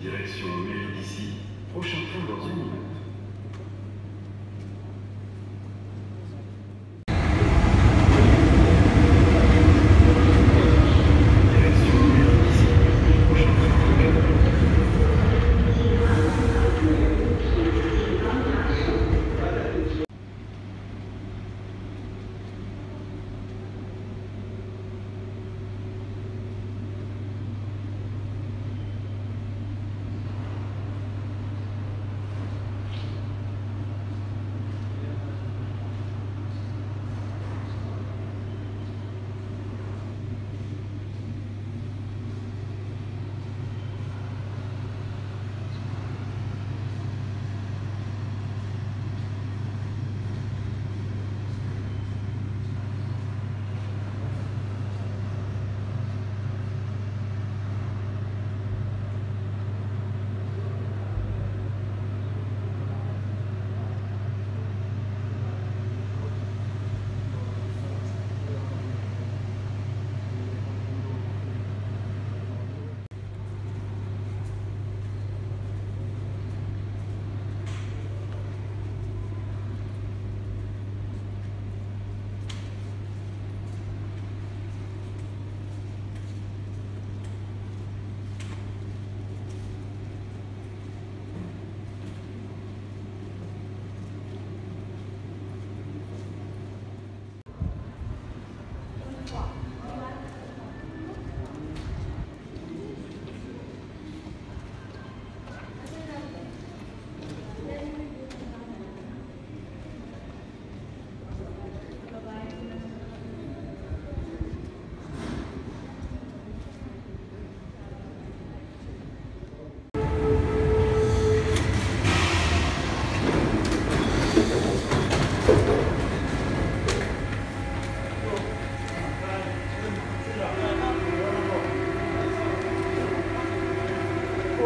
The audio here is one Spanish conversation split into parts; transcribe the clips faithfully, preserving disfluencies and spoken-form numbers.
Direction Mélicie, prochain tour dans une minute.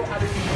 How do you